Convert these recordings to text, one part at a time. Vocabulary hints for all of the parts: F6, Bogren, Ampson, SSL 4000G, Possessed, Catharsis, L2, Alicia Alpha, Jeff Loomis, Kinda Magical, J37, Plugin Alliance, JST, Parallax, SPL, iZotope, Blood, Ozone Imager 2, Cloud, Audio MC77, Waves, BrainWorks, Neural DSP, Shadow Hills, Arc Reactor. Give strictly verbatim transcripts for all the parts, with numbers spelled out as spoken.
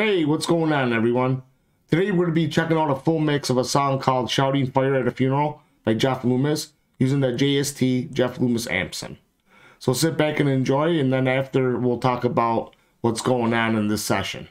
Hey, what's going on, everyone? Today we're going to be checking out a full mix of a song called Shouting Fire at a Funeral by Jeff Loomis using the J S T Jeff Loomis Ampson. So sit back and enjoy, and then after we'll talk about what's going on in this session.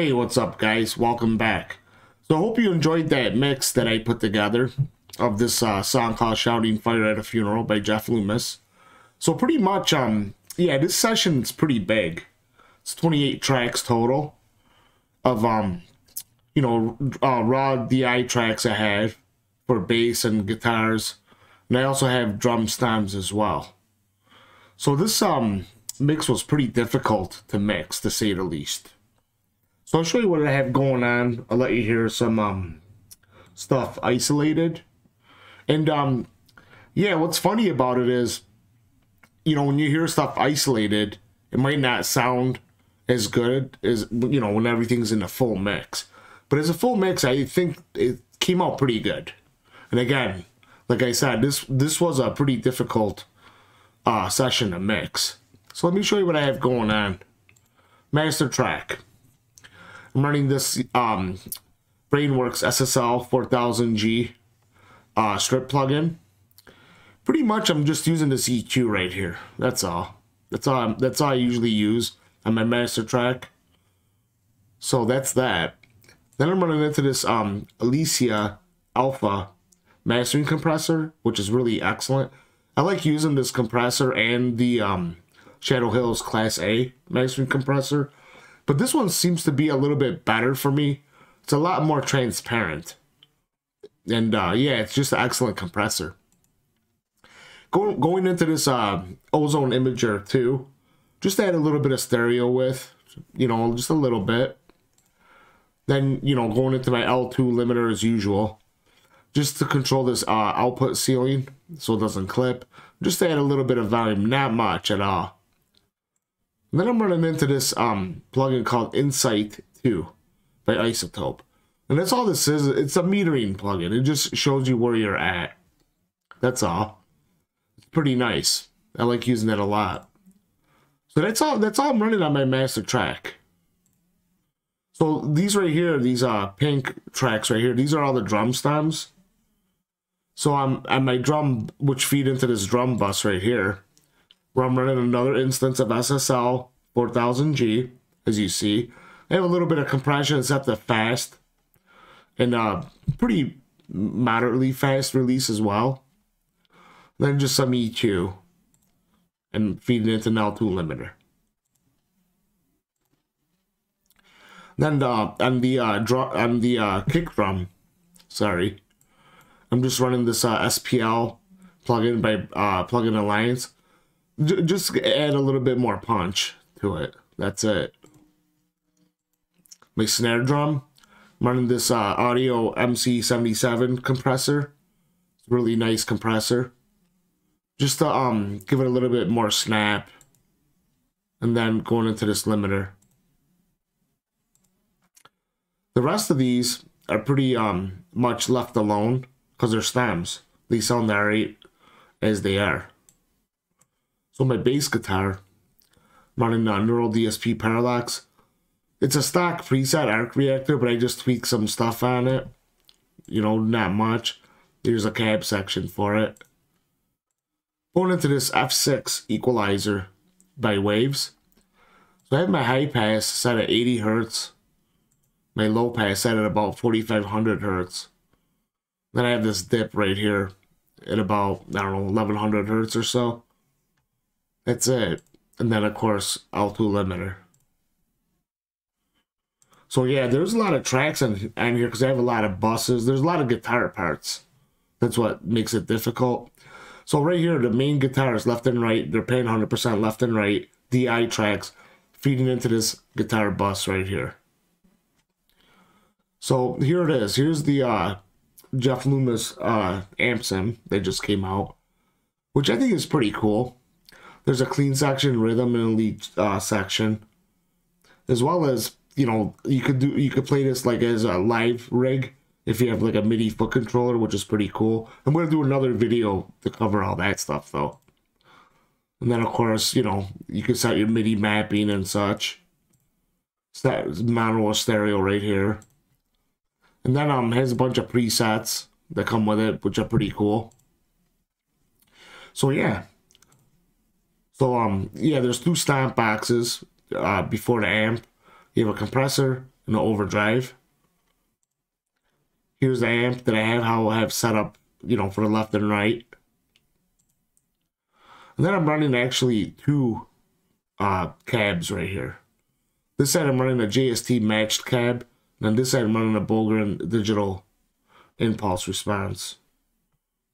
Hey, what's up guys, welcome back. So I hope you enjoyed that mix that I put together of this uh, song called Shouting Fire at a Funeral by Jeff Loomis. So pretty much, um, yeah, this session's pretty big. It's twenty-eight tracks total of, um, you know, uh, raw D I tracks I have for bass and guitars. And I also have drum stems as well. So this um, mix was pretty difficult to mix, to say the least. So I'll show you what I have going on. I'll let you hear some um, stuff isolated. And um, yeah, what's funny about it is, you know, when you hear stuff isolated, it might not sound as good as, you know, when everything's in a full mix. But as a full mix, I think it came out pretty good. And again, like I said, this, this was a pretty difficult uh, session to mix. So let me show you what I have going on. Master track. I'm running this um, BrainWorks S S L four thousand G uh, strip plugin. Pretty much, I'm just using this E Q right here. That's all. That's all. I'm, that's all I usually use on my master track. So that's that. Then I'm running into this um, Alicia Alpha mastering compressor, which is really excellent. I like using this compressor and the um, Shadow Hills Class A mastering compressor. But this one seems to be a little bit better for me. It's a lot more transparent. And uh, yeah, it's just an excellent compressor. Go, going into this uh, Ozone Imager two, just add a little bit of stereo with, you know, just a little bit. Then, you know, going into my L two limiter as usual, just to control this uh, output ceiling so it doesn't clip. Just add a little bit of volume, not much at all. Then I'm running into this um, plugin called Insight two by iZotope. And that's all this is. It's a metering plugin. It just shows you where you're at. That's all. It's pretty nice. I like using that a lot. So that's all, that's all I'm running on my master track. So these right here, these uh, pink tracks right here, these are all the drum stems. So I'm on my drum, which feed into this drum bus right here, where I'm running another instance of S S L four thousand G, as you see. I have a little bit of compression, except the fast and uh, pretty moderately fast release as well. Then just some E Q and feeding into an L two limiter. Then uh, on the uh, drum, on the uh, kick drum, sorry, I'm just running this uh, S P L plugin by uh, Plugin Alliance. Just add a little bit more punch to it. That's it. My snare drum, I'm running this uh, Audio M C seventy-seven compressor. It's a really nice compressor. Just to um, give it a little bit more snap. And then going into this limiter. The rest of these are pretty um, much left alone because they're stems. They sound alright as they are. So my bass guitar, running on Neural D S P Parallax. It's a stock preset Arc Reactor, but I just tweaked some stuff on it. You know, not much. There's a cab section for it. Going into this F six equalizer by Waves. So I have my high pass set at eighty hertz. My low pass set at about forty-five hundred hertz. Then I have this dip right here at about, I don't know, eleven hundred hertz or so. That's it. And then, of course, L two limiter. So, yeah, there's a lot of tracks on, on here because I have a lot of buses. There's a lot of guitar parts. That's what makes it difficult. So, right here, the main guitars, left and right. They're paying one hundred percent left and right. D I tracks feeding into this guitar bus right here. So, here it is. Here's the uh, Jeff Loomis uh, Ampson that just came out, which I think is pretty cool. There's a clean section, rhythm, and a lead uh, section, as well as, you know, you could do you could play this like as a live rig if you have like a MIDI foot controller, which is pretty cool. I'm gonna do another video to cover all that stuff though. And then of course, you know, you can set your MIDI mapping and such. So that's mono or stereo right here. And then um has a bunch of presets that come with it, which are pretty cool. So yeah. So, um, yeah, there's two stamp boxes uh, before the amp. You have a compressor not overdrive. Here's the amp that I have, how I have set up, you know, for the left and right. And then I'm running actually two uh, cabs right here. This side I'm running a J S T matched cab, and on this side I'm running a Bogren digital impulse response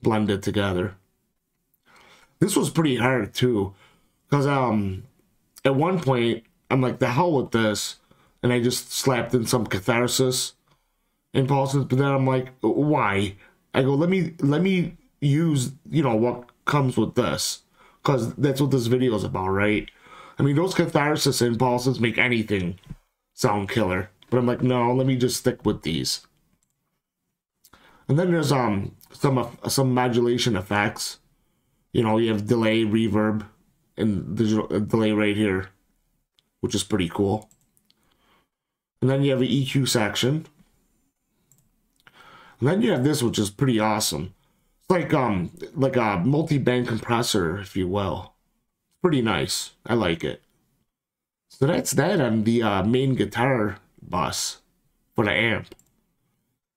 blended together. This was pretty hard too, because um, at one point I'm like, the hell with this, and I just slapped in some Catharsis impulses. But then I'm like, why? I go, let me let me use, you know, what comes with this, because that's what this video is about, right? I mean, those Catharsis impulses make anything sound killer, but I'm like, no, let me just stick with these. And then there's um some some modulation effects. You know, you have delay, reverb, and digital uh, delay right here, which is pretty cool. And then you have an E Q section. And then you have this, which is pretty awesome. It's like um like a multi-band compressor, if you will. Pretty nice. I like it. So that's that on the uh, main guitar bus for the amp.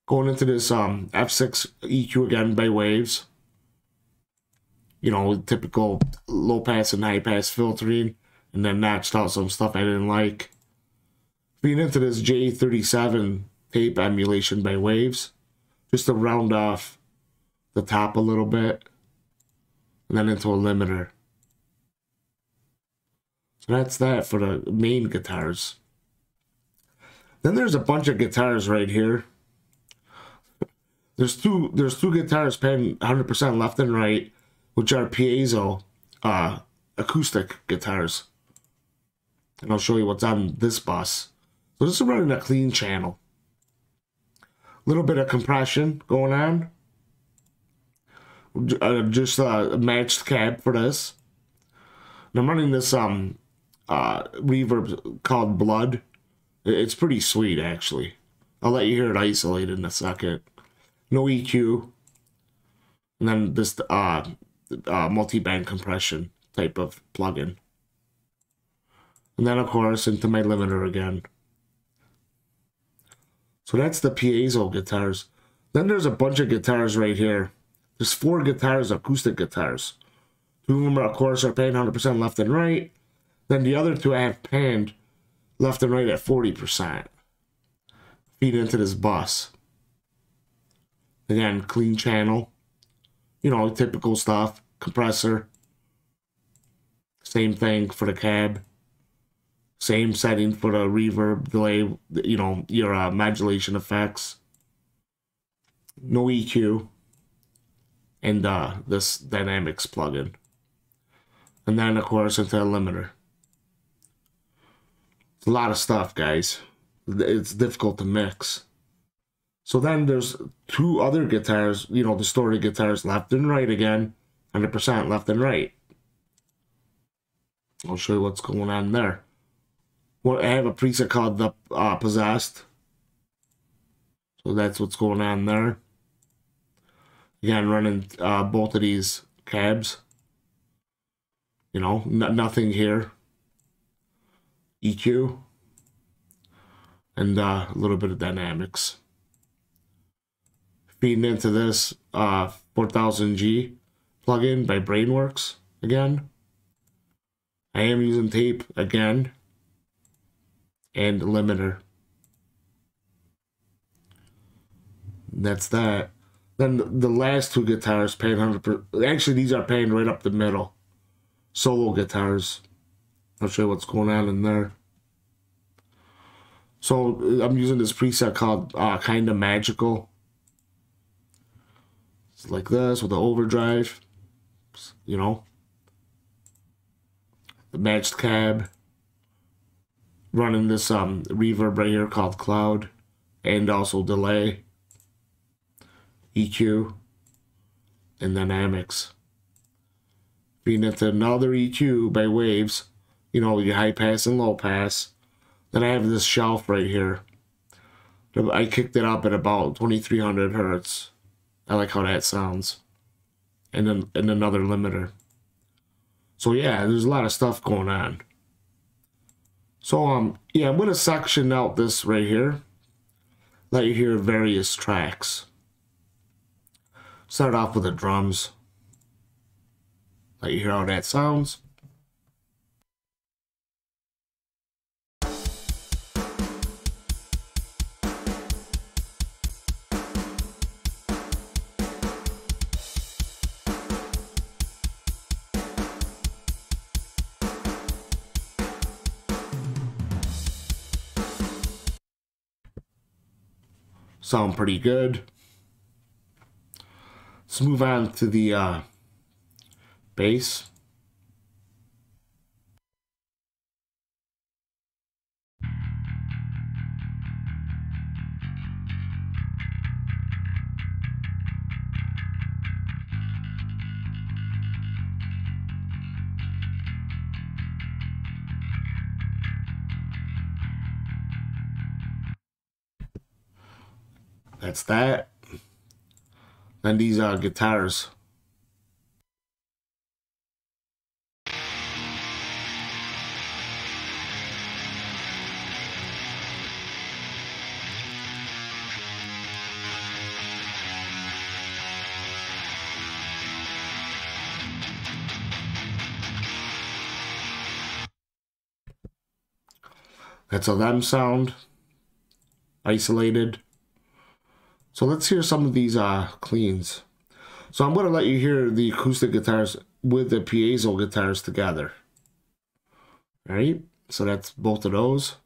Going into this um, F six E Q again by Waves. You know, typical low pass and high pass filtering, and then notched out some stuff I didn't like. Being into this J thirty-seven tape emulation by Waves, just to round off the top a little bit, and then into a limiter. So that's that for the main guitars. Then there's a bunch of guitars right here. There's two, there's two guitars paying one hundred percent left and right, which are piezo uh, acoustic guitars. And I'll show you what's on this bus. So this is running a clean channel. A little bit of compression going on. Uh, just uh, a matched cab for this. And I'm running this um, uh, reverb called Blood. It's pretty sweet, actually. I'll let you hear it isolated in a second. No E Q, and then this uh, uh, multi-band compression type of plugin. And then, of course, into my limiter again. So that's the piezo guitars. Then there's a bunch of guitars right here. There's four guitars, acoustic guitars. Two of them, of course, are panned one hundred percent left and right. Then the other two I have panned left and right at forty percent. Feed into this bus. Again, clean channel, you know, typical stuff, compressor, same thing for the cab, same setting for the reverb, delay, you know, your uh, modulation effects, no E Q, and uh, this dynamics plugin. And then, of course, into a limiter. It's a lot of stuff, guys. It's difficult to mix. So then there's two other guitars, you know, distorted guitars, left and right again, one hundred percent left and right. I'll show you what's going on there. Well, I have a preset called the uh, Possessed. So that's what's going on there. Again, running uh, both of these cabs. You know, n nothing here. E Q. And uh, a little bit of dynamics. Feeding into this uh, four thousand G plugin by BrainWorks again. I am using tape again. And limiter. That's that. Then the last two guitars paying one hundred percent. Actually, these are paying right up the middle. Solo guitars. I'll show you what's going on in there. So I'm using this preset called uh, Kinda Magical. It's like this with the overdrive, you know, the matched cab, running this um reverb right here called Cloud, and also delay, E Q, and dynamics. Being into another E Q by Waves, you know, your high pass and low pass. Then I have this shelf right here. I kicked it up at about twenty-three hundred hertz. I like how that sounds. And then and another limiter. So yeah, there's a lot of stuff going on. So um yeah, I'm going to section out this right here, let you hear various tracks. Start off with the drums, let you hear how that sounds. Sound pretty good. Let's move on to the uh, bass. That's that. Then these are guitars. That's a them sound, isolated. So let's hear some of these uh, cleans. So I'm going to let you hear the acoustic guitars with the piezo guitars together. All right, so that's both of those.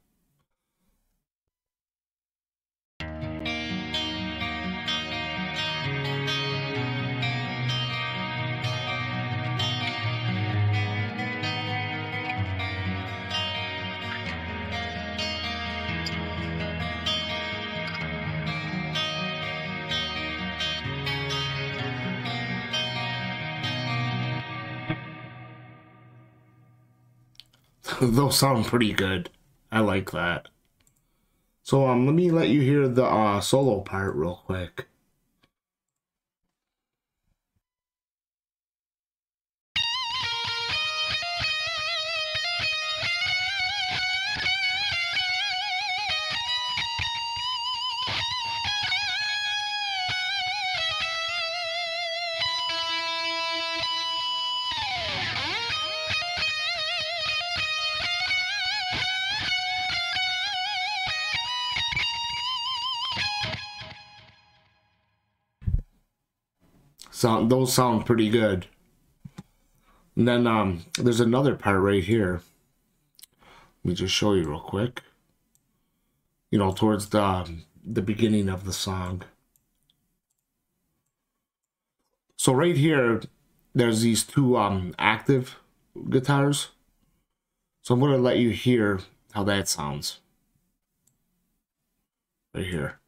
Those sound pretty good. I like that. So um, let me let you hear the uh, solo part real quick. So those sound pretty good. And then um, there's another part right here. Let me just show you real quick. You know, towards the, the beginning of the song. So right here, there's these two um, active guitars. So I'm going to let you hear how that sounds. Right here.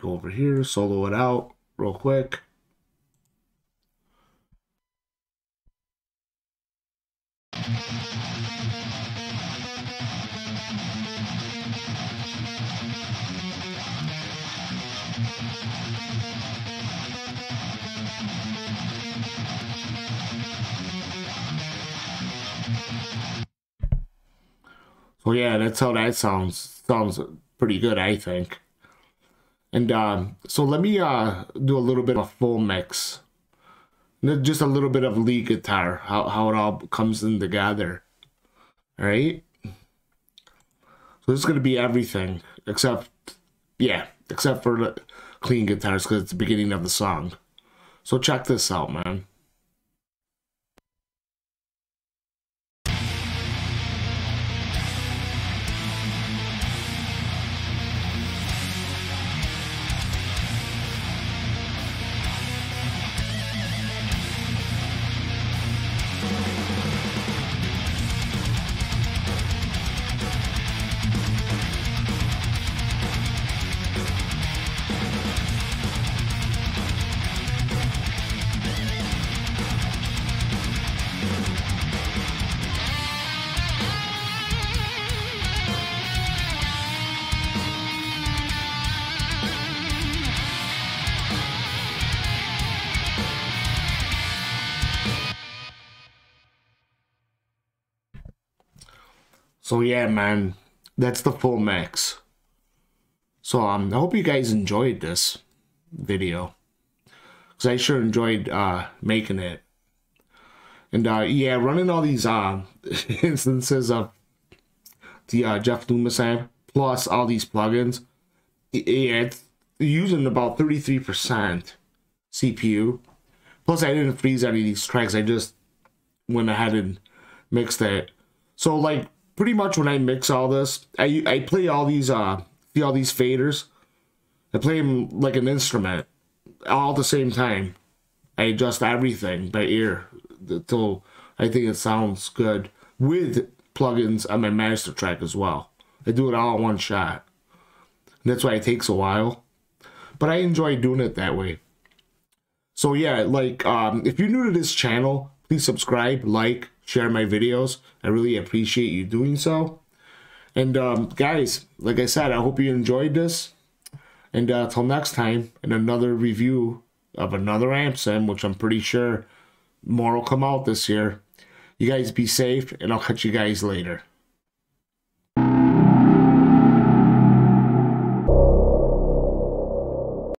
Go over here, solo it out real quick. So yeah, that's how that sounds. Sounds pretty good, I think. And um, so let me uh, do a little bit of full mix, just a little bit of lead guitar, how, how it all comes in together. All right. So this is going to be everything except, yeah, except for the clean guitars because it's the beginning of the song. So check this out, man. So yeah, man, that's the full mix. So um, I hope you guys enjoyed this video, because I sure enjoyed uh, making it. And uh, yeah, running all these uh, instances of the uh, Jeff Loomis app, plus all these plugins, yeah, it's using about thirty-three percent C P U. Plus I didn't freeze any of these tracks, I just went ahead and mixed it. So like pretty much when I mix all this, I, I play all these, uh, see all these faders, I play them like an instrument all at the same time. I adjust everything by ear until I think it sounds good with plugins on my master track as well. I do it all in one shot. And that's why it takes a while, but I enjoy doing it that way. So yeah, like um, if you're new to this channel, please subscribe, like, share my videos. I really appreciate you doing so. And um, guys, like I said, I hope you enjoyed this. And uh, till next time, in another review of another Ampson, which I'm pretty sure more will come out this year. You guys be safe, and I'll catch you guys later.